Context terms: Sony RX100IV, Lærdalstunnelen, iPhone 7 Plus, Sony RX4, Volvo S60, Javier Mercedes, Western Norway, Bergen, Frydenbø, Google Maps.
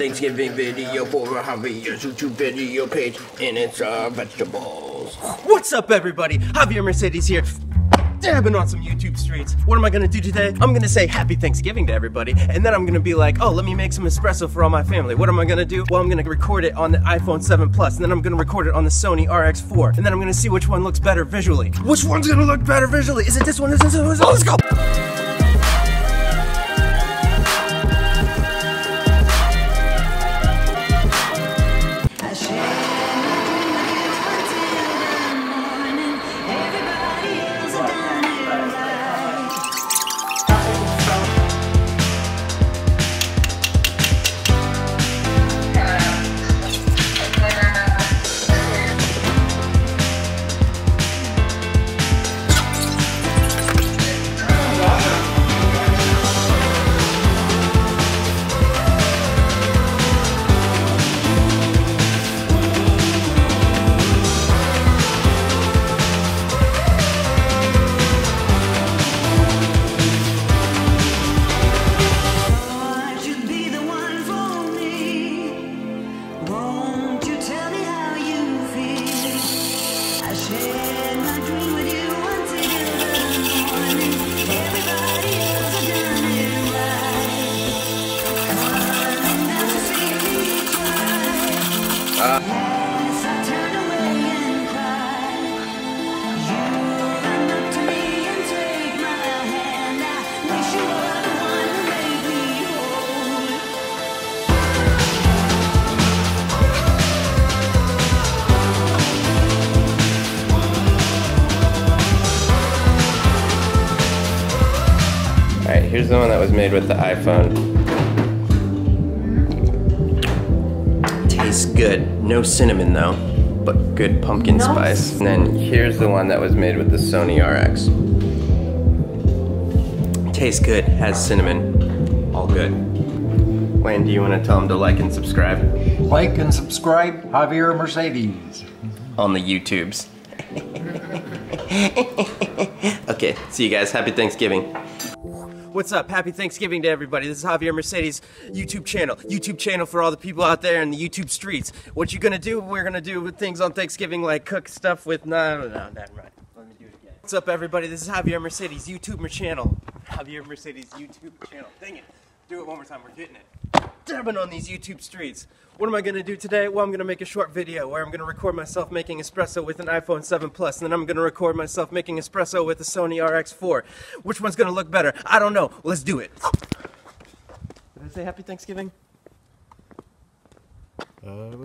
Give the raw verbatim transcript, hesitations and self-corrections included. Thanksgiving video for Javier's YouTube video page, and it's our vegetables. What's up, everybody? Javier Mercedes here. Dabbing on some YouTube streets. What am I gonna do today? I'm gonna say happy Thanksgiving to everybody, and then I'm gonna be like, oh, let me make some espresso for all my family. What am I gonna do? Well, I'm gonna record it on the iPhone seven Plus, and then I'm gonna record it on the Sony R X four, and then I'm gonna see which one looks better visually. Which one's gonna look better visually? Is it this one? Is it this one? Let's go! Alright, here's the one that was made with the iPhone. Tastes good. No cinnamon though, but good pumpkin nice. Spice. And then here's the one that was made with the Sony R X. Tastes good, has cinnamon. All good. Wayne, do you want to tell them to like and subscribe? Like and subscribe, Javier Mercedes. On the YouTubes. Okay, see you guys. Happy Thanksgiving. What's up? Happy Thanksgiving to everybody. This is Javier Mercedes' YouTube channel. YouTube channel for all the people out there in the YouTube streets. What you gonna do? We're gonna do things on Thanksgiving like cook stuff with... No, no, no, not right. Let me do it again. What's up, everybody? This is Javier Mercedes' YouTube channel. Javier Mercedes' YouTube channel. Dang it. Do it one more time. We're getting it. Dabbing on these YouTube streets. What am I gonna do today? Well, I'm gonna make a short video where I'm gonna record myself making espresso with an iPhone seven Plus, and then I'm gonna record myself making espresso with the Sony R X four. Which one's gonna look better? I don't know. Let's do it. Did I say happy Thanksgiving? Uh,